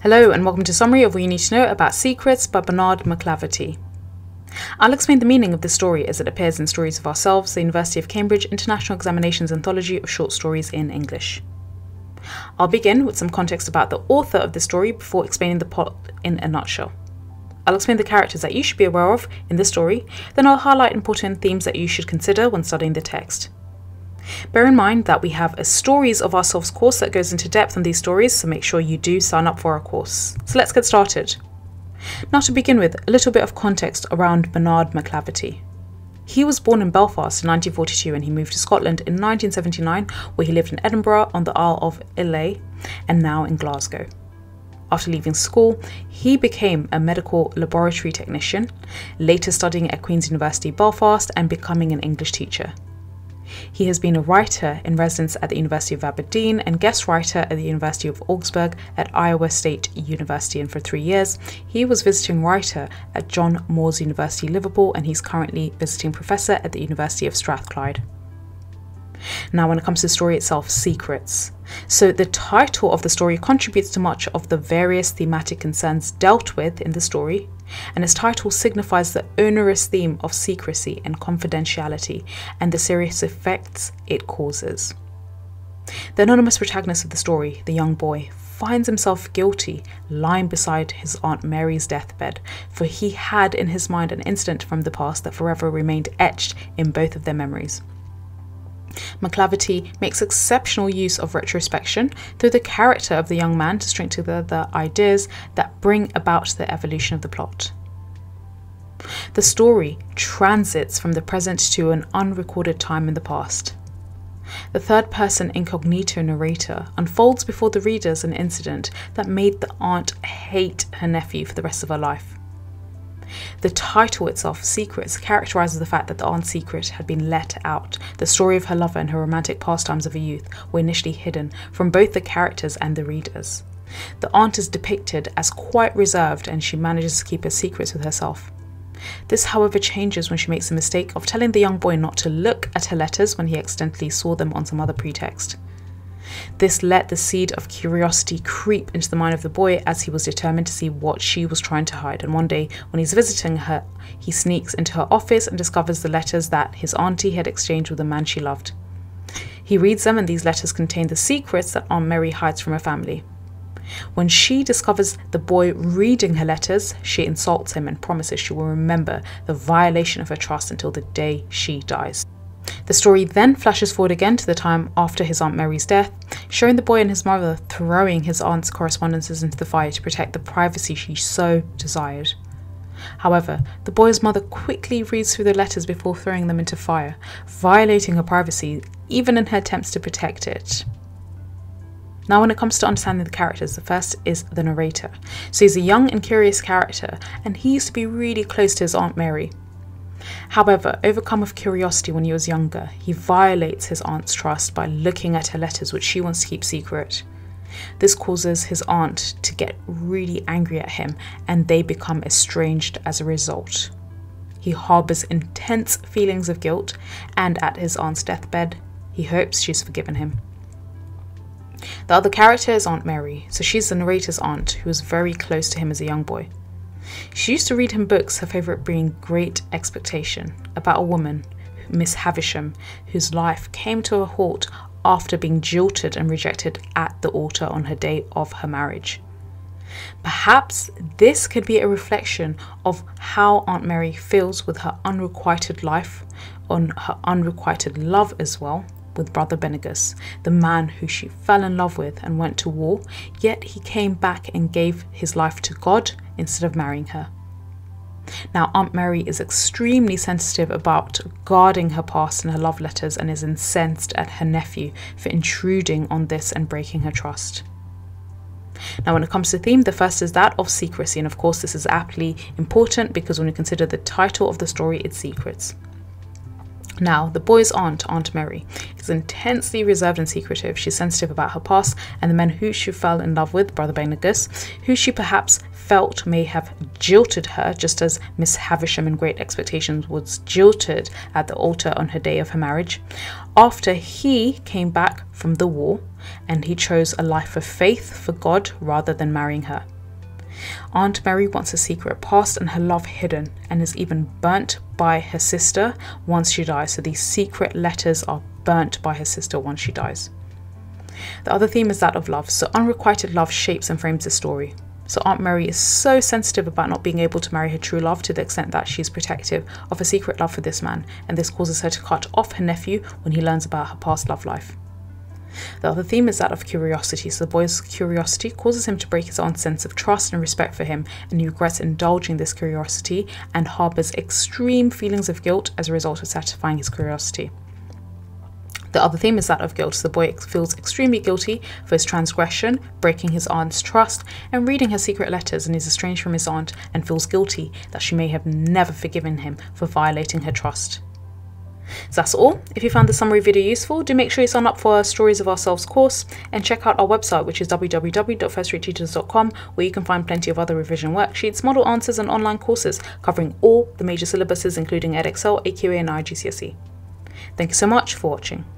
Hello and welcome to a summary of what you need to know about Secrets by Bernard MacLaverty. I'll explain the meaning of this story as it appears in Stories of Ourselves, the University of Cambridge International Examinations anthology of short stories in English. I'll begin with some context about the author of the story before explaining the plot in a nutshell. I'll explain the characters that you should be aware of in this story, then I'll highlight important themes that you should consider when studying the text. Bear in mind that we have a Stories of Ourselves course that goes into depth on these stories, so make sure you do sign up for our course. So let's get started. Now to begin with, a little bit of context around Bernard MacLaverty. He was born in Belfast in 1942 and he moved to Scotland in 1979, where he lived in Edinburgh, on the Isle of Islay, and now in Glasgow. After leaving school, he became a medical laboratory technician, later studying at Queen's University Belfast and becoming an English teacher. He has been a writer in residence at the University of Aberdeen and guest writer at the University of Augsburg, at Iowa State University, and for 3 years he was visiting writer at John Moores University, Liverpool, and he's currently visiting professor at the University of Strathclyde. Now when it comes to the story itself, Secrets. So the title of the story contributes to much of the various thematic concerns dealt with in the story, and its title signifies the onerous theme of secrecy and confidentiality and the serious effects it causes. The anonymous protagonist of the story, the young boy, finds himself guilty lying beside his Aunt Mary's deathbed, for he had in his mind an incident from the past that forever remained etched in both of their memories. MacLaverty makes exceptional use of retrospection through the character of the young man to string together the ideas that bring about the evolution of the plot. The story transits from the present to an unrecorded time in the past. The third-person incognito narrator unfolds before the readers an incident that made the aunt hate her nephew for the rest of her life. The title itself, Secrets, characterises the fact that the aunt's secret had been let out, the story of her lover and her romantic pastimes of her youth were initially hidden from both the characters and the readers. The aunt is depicted as quite reserved and she manages to keep her secrets with herself. This, however, changes when she makes the mistake of telling the young boy not to look at her letters when he accidentally saw them on some other pretext. This let the seed of curiosity creep into the mind of the boy as he was determined to see what she was trying to hide, and one day when he's visiting her, he sneaks into her office and discovers the letters that his auntie had exchanged with the man she loved. He reads them and these letters contain the secrets that Aunt Mary hides from her family. When she discovers the boy reading her letters, she insults him and promises she will remember the violation of her trust until the day she dies. The story then flashes forward again to the time after his Aunt Mary's death, showing the boy and his mother throwing his aunt's correspondences into the fire to protect the privacy she so desired. However, the boy's mother quickly reads through the letters before throwing them into fire, violating her privacy even in her attempts to protect it. Now when it comes to understanding the characters, the first is the narrator. So he's a young and curious character and he used to be really close to his Aunt Mary. However, overcome with curiosity when he was younger, he violates his aunt's trust by looking at her letters, which she wants to keep secret. This causes his aunt to get really angry at him and they become estranged as a result. He harbours intense feelings of guilt and at his aunt's deathbed, he hopes she's forgiven him. The other character is Aunt Mary, so she's the narrator's aunt who was very close to him as a young boy. She used to read him books, her favourite being Great Expectations, about a woman, Miss Havisham, whose life came to a halt after being jilted and rejected at the altar on her day of her marriage. Perhaps this could be a reflection of how Aunt Mary feels with her unrequited life, on her unrequited love as well, with Brother Benegus, the man who she fell in love with and went to war, yet he came back and gave his life to God instead of marrying her. Now Aunt Mary is extremely sensitive about guarding her past in her love letters and is incensed at her nephew for intruding on this and breaking her trust. Now when it comes to theme, the first is that of secrecy, and of course this is aptly important because when you consider the title of the story, it's Secrets. Now, the boy's aunt, Aunt Mary, is intensely reserved and secretive. She's sensitive about her past and the men who she fell in love with, Brother Benegus, who she perhaps felt may have jilted her, just as Miss Havisham in Great Expectations was jilted at the altar on her day of her marriage. after he came back from the war, and he chose a life of faith for God rather than marrying her. Aunt Mary wants her secret past and her love hidden, and is even burnt by her sister once she dies. So these secret letters are burnt by her sister once she dies. The other theme is that of love. So unrequited love shapes and frames the story. So Aunt Mary is so sensitive about not being able to marry her true love to the extent that she's protective of her secret love for this man, and this causes her to cut off her nephew when he learns about her past love life. The other theme is that of curiosity, so the boy's curiosity causes him to break his own sense of trust and respect for him, and he regrets indulging this curiosity and harbours extreme feelings of guilt as a result of satisfying his curiosity. The other theme is that of guilt, so the boy feels extremely guilty for his transgression, breaking his aunt's trust and reading her secret letters, and is estranged from his aunt and feels guilty that she may have never forgiven him for violating her trust. So that's all. If you found the summary video useful, do make sure you sign up for our Stories of Ourselves course and check out our website, which is www.firstreadteachers.com, where you can find plenty of other revision worksheets, model answers and online courses covering all the major syllabuses including Edexcel, AQA and IGCSE. Thank you so much for watching.